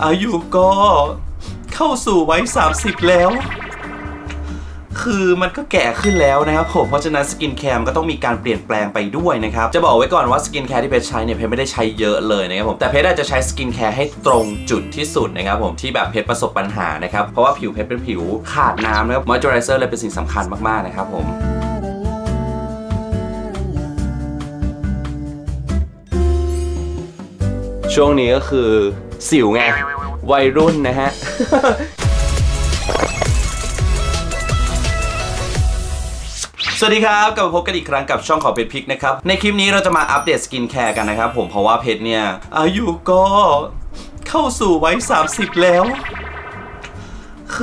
อายุก็เข้าสู่วัย30แล้วคือมันก็แก่ขึ้นแล้วนะครับผมเพราะฉะนั้นสกินแคร์ก็ต้องมีการเปลี่ยนแปลงไปด้วยนะครับจะบอกไว้ก่อนว่าสกินแคร์ที่เพชรใช้เนี่ยเพชรไม่ได้ใช้เยอะเลยนะครับผมแต่เพชรอาจจะใช้สกินแคร์ให้ตรงจุดที่สุดนะครับผมที่แบบเพชรประสบปัญหานะครับเพราะว่าผิวเพชรเป็นผิวขาดน้ำนะครับมอยเจอไรเซอร์เลยเป็นสิ่งสำคัญมากๆนะครับผมช่วงนี้ก็คือสิวไงวัยรุ่นนะฮะ สวัสดีครับกลับมาพบกันอีกครั้งกับช่องของเพชรพิกนะครับในคลิปนี้เราจะมาอัปเดตสกินแคร์กันนะครับผมเพราะว่าเพชรเนี่ยอายุก็เข้าสู่วัย30แล้ว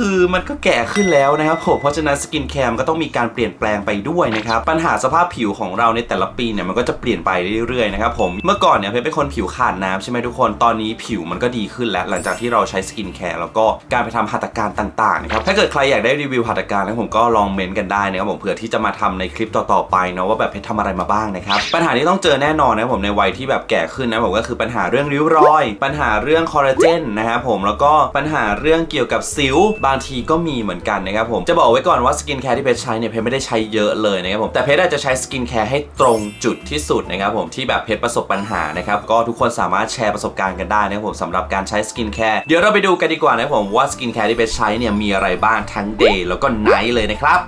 คือมันก็แก่ขึ้นแล้วนะครับผมเพราะฉะนั้นสกินแคร์ก็ต้องมีการเปลี่ยนแปลงไปด้วยนะครับปัญหาสภาพผิวของเราในแต่ละปีเนี่ยมันก็จะเปลี่ยนไปเรื่อยๆนะครับผมเมื่อก่อนเนี่ยเพชรเป็นคนผิวขาดน้ำใช่ไหมทุกคนตอนนี้ผิวมันก็ดีขึ้นแล้วหลังจากที่เราใช้สกินแคร์แล้วก็การไปทำหัตถการต่างๆนะครับถ้าเกิดใครอยากได้รีวิวหัตถการนะผมก็ลองเม้นกันได้นะครับผมเผื่อที่จะมาทำในคลิปต่อๆไปเนาะว่าแบบเพชรทำอะไรมาบ้างนะครับปัญหาที่ต้องเจอแน่นอนนะผมในวัยที่แบบแก่ขึ้นนะผมก็คือปัญหาเรื่องริ้วรอยปัญหาเรื่องคอลลาเจนนะครับผมแล้วก็ปัญหาเรื่องเกี่ยวกับสิวบางทีก็มีเหมือนกันนะครับผมจะบอกไว้ก่อนว่าสกินแคร์ที่เพชรใช้เนี่ยเพชรไม่ได้ใช้เยอะเลยนะครับผมแต่เพชรอาจจะใช้สกินแคร์ให้ตรงจุดที่สุดนะครับผมที่แบบเพชรประสบปัญหานะครับก็ทุกคนสามารถแชร์ประสบการณ์กันได้นะครับผมสำหรับการใช้สกินแคร์เดี๋ยวเราไปดูกันดีกว่านะครับผมว่าสกินแคร์ที่เพชรใช้เนี่ยมีอะไรบ้างทั้งเดย์แล้วก็ไนท์เลยนะครับ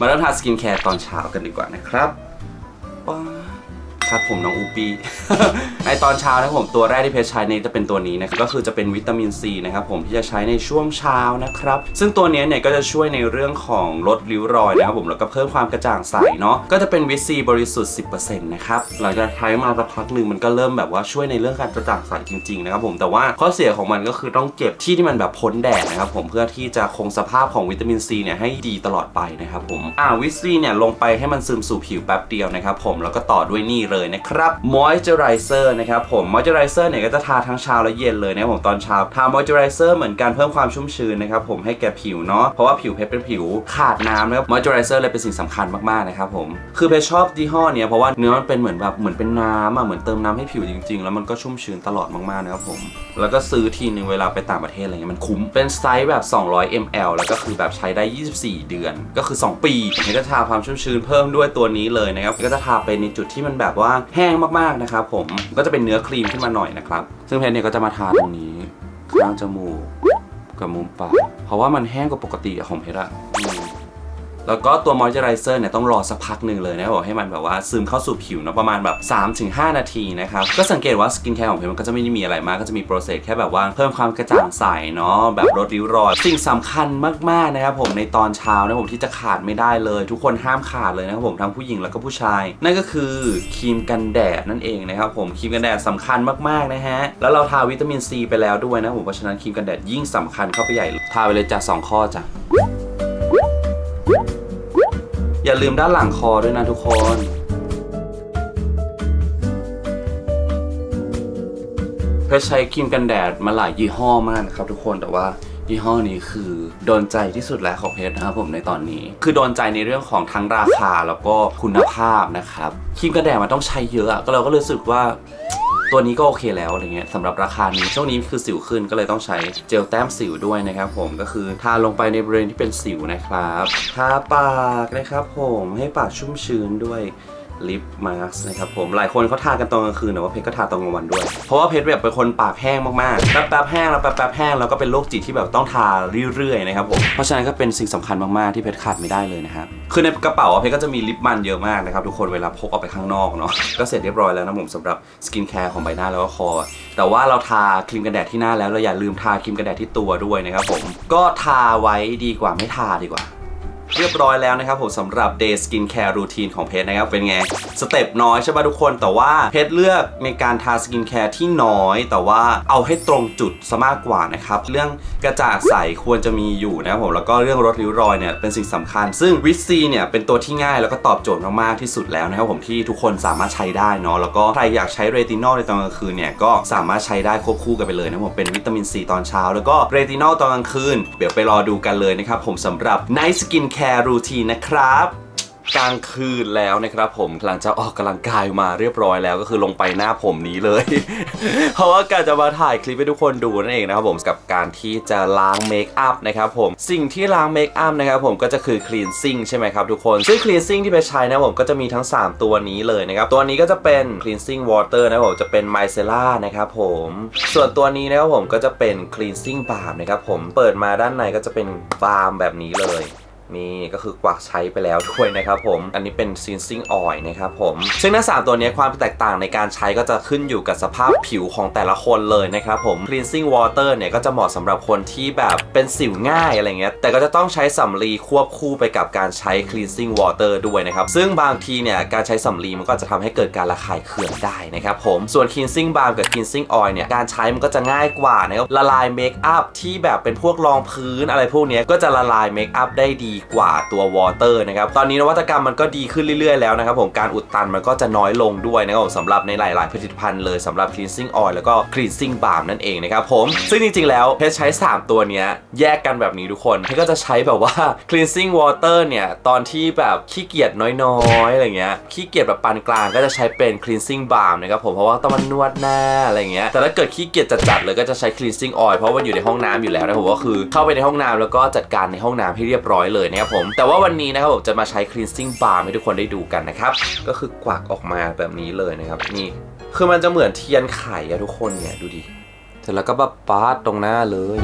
มาเริ่มทาสกินแคร์ตอนเช้ากันดีกว่านะครับครับผมน้องอูปีไอตอนเช้านะผมตัวแรกที่เพชรใช้เนี่ยจะเป็นตัวนี้นะครับก็คือจะเป็นวิตามินซีนะครับผมที่จะใช้ในช่วงเช้านะครับซึ่งตัวนี้เนี่ยก็จะช่วยในเรื่องของลดริ้วรอยนะครับผมแล้วก็เพิ่มความกระจ่างใสเนาะก็จะเป็นวิตซีบริสุทธิ์ 10% นะครับหลังจากใช้มาสักพักหนึ่งมันก็เริ่มแบบว่าช่วยในเรื่องการกระจ่างใสจริงๆนะครับผมแต่ว่าข้อเสียของมันก็คือต้องเก็บที่ที่มันแบบพ้นแดดนะครับผมเพื่อที่จะคงสภาพของวิตามินซีเนี่ยให้ดีตลอดไปนะครับผมวิตซีเนี่ยลงไปให้มันซึมสู่ผิวแป๊บเดียวนะครับผมแล้วก็ต่อด้วยนี่เลยนะครับ Moisturizerนะครับผมมอยเจอไรเซอร์เนี่ยก็จะทาทั้งเช้าและเย็นเลยนะครับผมตอนเช้าทามอยเจอไรเซอร์เหมือนกันเพิ่มความชุ่มชื้นนะครับผมให้แก่ผิวเนาะเพราะว่าผิวเพชรเป็นผิวขาดน้ำนะครับมอยเจอไรเซอร์เลยเป็นสิ่งสำคัญมากๆนะครับผมคือเพชรชอบยี่ห้อเนี่ยเพราะว่าเนื้อมันเป็นเหมือนแบบเหมือนเป็นน้ำอ่ะเหมือนเติมน้ำให้ผิวจริงๆแล้วมันก็ชุ่มชื้นตลอดมากๆนะครับผมแล้วก็ซื้อทีนึงเวลาไปต่างประเทศอะไรเงี้ยมันคุ้มเป็นไซส์แบบ200 ml แล้วก็คือแบบใช้ได้24 เดือนก็คือ2 ปีเนี่ยก็ทาความชุ่มชื้นเพิ่มด้วยตัวนี้เลยนะครับก็จะทาไปในจุดที่มันแบบว่าแห้งมากๆนะครับผมก็จะเป็นเนื้อครีมขึ้นมาหน่อยนะครับซึ่งเพชรเนี่ยก็จะมาทาตรงนี้ข้างจมูกกับมุมปากเพราะว่ามันแห้งกว่าปกติของเพชรอะแล้วก็ตัวมอยเจอไรเซอร์เนี่ยต้องรอสักพักหนึ่งเลยนะบอกให้มันแบบว่าซึมเข้าสู่ผิวเนาะประมาณแบบ 3-5 นาทีนะครับก็สังเกตว่าสกินแคร์ของเพชรมันก็จะไม่ได้มีอะไรมากก็จะมีโปรเซสแค่แบบว่าเพิ่มความกระจ่างใสเนาะแบบลดริ้วรอยสิ่งสำคัญมากๆนะครับผมในตอนเช้านะผมที่จะขาดไม่ได้เลยทุกคนห้ามขาดเลยนะครับผมทั้งผู้หญิงแล้วก็ผู้ชายนั่นก็คือครีมกันแดดนั่นเองนะครับผมครีมกันแดดสำคัญมากๆนะฮะแล้วเราทาวิตามินซีไปแล้วด้วยนะผมเพราะฉะนั้นครีมกันแดดยิ่งสำคัญเข้าไปใหญ่ทาไปเลยจ้ะ2ข้อจ้ะอย่าลืมด้านหลังคอด้วยนะทุกคนเพชรใช้ครีมกันแดดมาหลายยี่ห้อมากนะครับทุกคนแต่ว่ายี่ห้อนี้คือโดนใจที่สุดแล้วของเพชรนะครับผมในตอนนี้คือโดนใจในเรื่องของทั้งราคาแล้วก็คุณภาพนะครับครีมกันแดดมันต้องใช้เยอะก็เราก็รู้สึกว่าตัวนี้ก็โอเคแล้วอะไรเงี้ยสำหรับราคานี้ช่วงนี้คือสิวขึ้นก็เลยต้องใช้เจลแต้มสิวด้วยนะครับผมก็คือทาลงไปในบริเวณที่เป็นสิวนะครับทาปากนะครับผมให้ปากชุ่มชื้นด้วยลิปมาสก์นะครับผมหลายคนเขาทากันตอนกลางคืนแต่ว่าเพชรก็ทาตอนกลางวันด้วยเพราะว่าเพชรแบบเป็นคนปากแห้งมากๆแป๊บแห้งแล้วแป๊บแห้งแล้วก็เป็นโรคจิตที่แบบต้องทาเรื่อยๆนะครับผมเพราะฉะนั้นก็เป็นสิ่งสำคัญมากๆที่เพชรขาดไม่ได้เลยนะครับคือในกระเป๋าเพชรก็จะมีลิปมันเยอะมากนะครับทุกคนเวลาพกออกไปข้างนอกเนาะก็เสร็จเรียบร้อยแล้วนะผมสำหรับสกินแคร์ของใบหน้าแล้วก็คอแต่ว่าเราทาครีมกันแดดที่หน้าแล้วเราอย่าลืมทาครีมกันแดดที่ตัวด้วยนะครับผมก็ทาไว้ดีกว่าไม่ทาดีกว่าเรียบร้อยแล้วนะครับผมสำหรับ Day Skin Care Routine ของเพชรนะครับเป็นไงสเต็ปน้อยใช่ป่ะทุกคนแต่ว่าเพชรเลือกในการทาสกินแคร์ที่น้อยแต่ว่าเอาให้ตรงจุดซะมากกว่านะครับเรื่องกระจ่างใสควรจะมีอยู่นะครับผมแล้วก็เรื่องลดริ้วรอยเนี่ยเป็นสิ่งสำคัญซึ่งวิตซีเนี่ยเป็นตัวที่ง่ายแล้วก็ตอบโจทย์มากๆที่สุดแล้วนะครับผมที่ทุกคนสามารถใช้ได้เนาะแล้วก็ใครอยากใช้เรตินอลในตอนกลางคืนเนี่ยก็สามารถใช้ได้ควบคู่กันไปเลยนะผมเป็นวิตามินซีตอนเช้าแล้วก็เรตินอลตอนกลางคืนเดี๋ยวไปรอดูกันเลยนะครับผมสำหรับ Night Skin Careรูทีนนะครับ กลางคืนแล้วนะครับผมหลังจากออกกำลังกายมาเรียบร้อยแล้วก็คือลงไปหน้าผมนี้เลย เพราะว่าการจะมาถ่ายคลิปให้ทุกคนดูนั่นเองนะครับผมกับการที่จะล้างเมคอัพนะครับผมสิ่งที่ล้างเมคอัพนะครับผมก็จะคือคลีนซิ่งใช่ไหมครับทุกคนซึ่งคลีนซิ่งที่ไปใช้นะผมก็จะมีทั้ง3ตัวนี้เลยนะครับตัวนี้ก็จะเป็นคลีนซิ่งวอเตอร์นะผมจะเป็นไมเซล่านะครับผมส่วนตัวนี้นะครับผมก็จะเป็นคลีนซิ่งบาล์มนะครับผมเปิดมาด้านในก็จะเป็นบาล์มแบบนี้เลยนี่ก็คือกวักใช้ไปแล้วด้วยนะครับผมอันนี้เป็นซีนซิ่งออยล์นะครับผมซึ่งทั้ง3ตัวนี้ความแตกต่างในการใช้ก็จะขึ้นอยู่กับสภาพผิวของแต่ละคนเลยนะครับผม cleansing water เนี่ยก็จะเหมาะสำหรับคนที่แบบเป็นสิวง่ายอะไรเงี้ยแต่ก็จะต้องใช้สำลีควบคู่ไปกับการใช้ cleansing water ด้วยนะครับซึ่งบางทีเนี่ยการใช้สำลีมันก็จะทำให้เกิดการระคายเคืองได้นะครับผมส่วน cleansing balm กับ cleansing oil เนี่ยการใช้มันก็จะง่ายกว่านะครับละลายเมคอัพที่แบบเป็นพวกรองพื้นอะไรพวกนี้ก็จะละลายเมคอัพได้ดีกว่าตัววอเตอร์นะครับตอนนี้นวัตกรรมมันก็ดีขึ้นเรื่อยๆแล้วนะครับผมการอุดตันมันก็จะน้อยลงด้วยนะครับสำหรับในหลายๆผลิตภัณฑ์เลยสำหรับ cleansing oil แล้วก็ cleansing balm นั่นเองนะครับผมซึ่งจริงๆแล้วเพชรใช้3ตัวนี้แยกกันแบบนี้ทุกคนเพชรก็จะใช้แบบว่า cleansing water เนี่ยตอนที่แบบขี้เกียจน้อยๆอะไรเงี้ยขี้เกียจแบบปานกลางก็จะใช้เป็น cleansing balm นะครับผมเพราะว่าต้องมันนวดหน้าอะไรเงี้ยแต่ถ้าเกิดขี้เกียจจัดๆเลยก็จะใช้ cleansing oil เพราะว่าอยู่ในห้องน้ำอยู่แล้วนะผมก็คือเข้าไปในห้องน้ำแล้วก็จัดการในห้องน้ำให้เรียบร้อยเลยนะครับผมแต่ว่าวันนี้นะครับผมจะมาใช้ cleansing balm ให้ทุกคนได้ดูกันนะครับก็คือกวักออกมาแบบนี้เลยนะครับนี่คือมันจะเหมือนเทียนไข่อะทุกคนเนี่ยดูดิเสร็จแล้วก็แบบปาดตรงหน้าเลย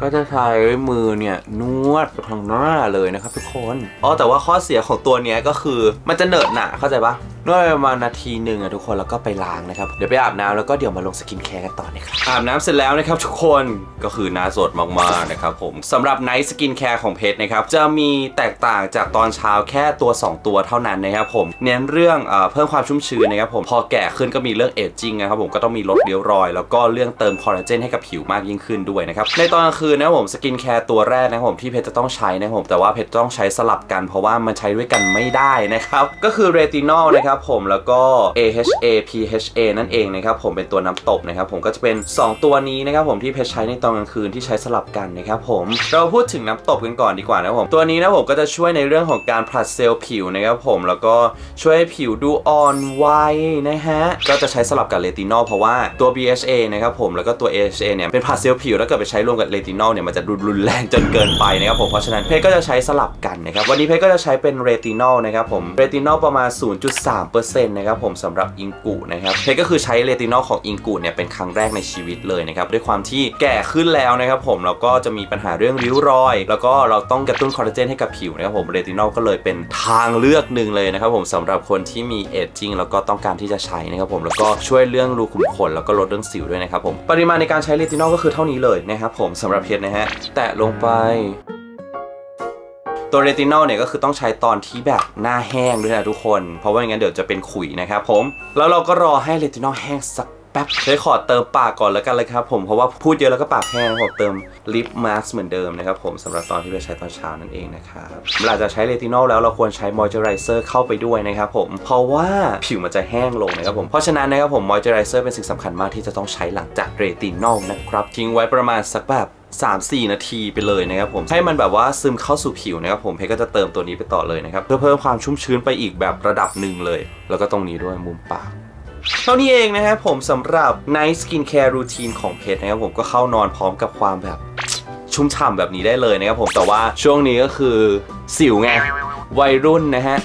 ก็จะใช้มือเนี่ยนวดตรงหน้าเลยนะครับทุกคนอ๋อแต่ว่าข้อเสียของตัวนี้ก็คือมันจะเหนอะหนะเข้าใจปะนวดประมาณนาทีหนึ่งอะทุกคนแล้วก็ไปล้างนะครับเดี๋ยวไปอาบน้ำแล้วก็เดี๋ยวมาลงสกินแคร์กันต่อนะครับอาบน้ำเสร็จแล้วนะครับทุกคนก็คือหน้าสดมากๆนะครับผมสำหรับไนท์สกินแคร์ของเพชรนะครับจะมีแตกต่างจากตอนเช้าแค่ตัว2ตัวเท่านั้นนะครับผมเน้นเรื่องเพิ่มความชุ่มชื้นนะครับผมพอแก่ขึ้นก็มีเรื่องเอจจิ้งนะครับผมก็ต้องมีลดริ้วรอยแล้วก็เรื่องเติมคอลลาเจนให้กับผิวมากยิ่งขึ้นด้วยนะครับในตอนกลางคืนนะผมสกินแคร์ตัวแรกนะผมที่เพชรจะต้องใช้นะผมแต่ว่าเพชรต้องใช้สลับกันเพราะว่ามันใช้ด้วยกันไม่ได้นะครับก็คือเรตินอลนะครับผมแล้วก็ AHA PHA นั่นเองนะครับผมเป็นตัวน้ำตบนะครับผมก็จะเป็น2ตัวนี้นะครับผมที่เพชรใช้ในตอนกลางคืนที่ใช้สลับกันนะครับผมเราพูดถึงน้ำตบกันก่อนดีกว่านะผมตัวนี้นะผมก็จะช่วยในเรื่องของการผลัดเซลล์ผิวนะครับผมแล้วก็ช่วยให้ผิวดูอ่อนวัยนะฮะก็จะใช้สลับกับเรตินอลเพราะว่าตัว BHA นะครับผมแล้วก็ตัว AHA เนี่ยเป็นผลัดเซลล์ผิวแล้วเกิดไปใช้รวมกับเรตินอลเนี่ยมันจะรุนแรงจนเกินไปนะครับผมเพราะฉะนั้นเพชรก็จะใช้สลับกันนะครับวันนี้เพชรก็จะใช้เป็นเรตินอลนะครับผมเรตินอลประมาณ 0.3นะครับผมสำหรับอิงกุนะครับเพชรก็คือใช้เรตินอลของอิงกุเนี่ยเป็นครั้งแรกในชีวิตเลยนะครับด้วยความที่แก่ขึ้นแล้วนะครับผมเราก็จะมีปัญหาเรื่องริ้วรอยแล้วก็เราต้องกระตุ้นคอลลาเจนให้กับผิวนะครับผมเรตินอลก็เลยเป็นทางเลือกหนึ่งเลยนะครับผมสำหรับคนที่มีเอจจิ้งแล้วก็ต้องการที่จะใช้นะครับผมแล้วก็ช่วยเรื่องรูขุมขนแล้วก็ลดเรื่องสิวด้วยนะครับผมปริมาณในการใช้เรตินอลก็คือเท่านี้เลยนะครับผมสำหรับเพชรนะฮะแตะลงไปตัวเรตินอลเนี่ยก็คือต้องใช้ตอนที่แบบหน้าแห้งด้วยนะทุกคนเพราะว่าอย่างนั้นเดี๋ยวจะเป็นขุยนะครับผมแล้วเราก็รอให้เรตินอลแห้งสักแป๊บเลยขอเติมปากก่อนแล้วกันเลยครับผมเพราะว่าพูดเยอะแล้วก็ปากแห้งผมเติมลิปมาสก์เหมือนเดิมนะครับผมสำหรับตอนที่ไปใช้ตอนเช้านั่นเองนะครับหลังจากใช้เรตินอลแล้วเราควรใช้มอยเจอไรเซอร์เข้าไปด้วยนะครับผมเพราะว่าผิวมันจะแห้งลงนะครับผมเพราะฉะนั้นนะครับผมมอยเจอไรเซอร์เป็นสิ่งสำคัญมากที่จะต้องใช้หลังจากเรตินอลนะครับทิ้งไว้ประมาณสักแบบ3-4 นาทีไปเลยนะครับผมให้มันแบบว่าซึมเข้าสู่ผิวนะครับผมเพชรก็จะเติมตัวนี้ไปต่อเลยนะครับเพื่อเพิ่มความชุ่มชื้นไปอีกแบบระดับหนึ่งเลยแล้วก็ตรงนี้ด้วยมุมปากเท่านี้เองนะครับผมสำหรับ Night Skin Care Routine ของเพชรนะครับผมก็เข้านอนพร้อมกับความแบบชุ่มฉ่ำแบบนี้ได้เลยนะครับผมแต่ว่าช่วงนี้ก็คือสิวไงวัยรุ่นนะฮะ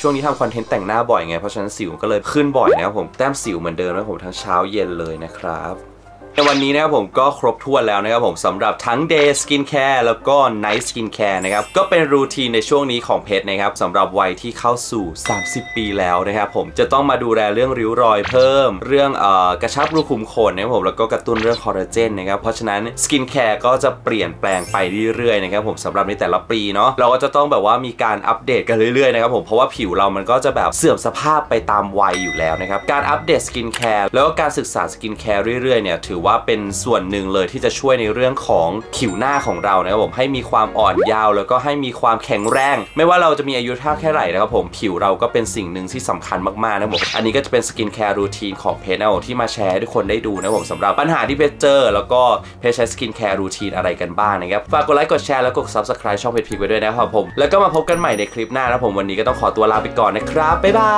ช่วงนี้ทำคอนเทนต์แต่งหน้าบ่อยไงเพราะฉะนั้นสิวก็เลยขึ้นบ่อยนะครับผมแต้มสิวเหมือนเดิมนะผมทั้งเช้าเย็นเลยนะครับในวันนี้นะครับผมก็ครบถ้วนแล้วนะครับผมสำหรับทั้ง Day Skincare แล้วก็ Night Skincare นะครับก็เป็นรูทีนในช่วงนี้ของเพชรนะครับสำหรับวัยที่เข้าสู่30ปีแล้วนะครับผมจะต้องมาดูแลเรื่องริ้วรอยเพิ่มเรื่องกระชับรูขุมขนนะครับผมแล้วก็กระตุ้นเรื่องคอลลาเจนนะครับเพราะฉะนั้น Skincare ก็จะเปลี่ยนแปลงไปเรื่อยๆนะครับผมสำหรับในแต่ละปีเนาะเราก็จะต้องแบบว่ามีการอัปเดตกันเรื่อยๆนะครับผมเพราะว่าผิวเรามันก็จะแบบเสื่อมสภาพไปตามวัยอยู่แล้วนะครับการอัปเดต Skincare แล้วก็การศึกษา Skincare เรื่อยๆเนี่ยถือ อว่าเป็นส่วนหนึ่งเลยที่จะช่วยในเรื่องของผิวหน้าของเรานะครับผมให้มีความอ่อนยาวแล้วก็ให้มีความแข็งแรงไม่ว่าเราจะมีอายุเท่าแค่ไหนนะครับผมผิวเราก็เป็นสิ่งหนึ่งที่สำคัญมากๆนะผมอันนี้ก็จะเป็นสกินแคร์รูทีนของเพชรนะผมที่มาแชร์ให้ทุกคนได้ดูนะผมสำหรับปัญหาที่เพชรเจอแล้วก็เพชรใช้สกินแคร์รูทีนอะไรกันบ้างนะครับฝากกดไลค์กดแชร์แล้วกด Subscribe ช่องเพชรพิกไว้ด้วยนะครับผมแล้วก็มาพบกันใหม่ในคลิปหน้านะผมวันนี้ก็ต้องขอตัวลาไปก่อนนะครับบ๊ายบา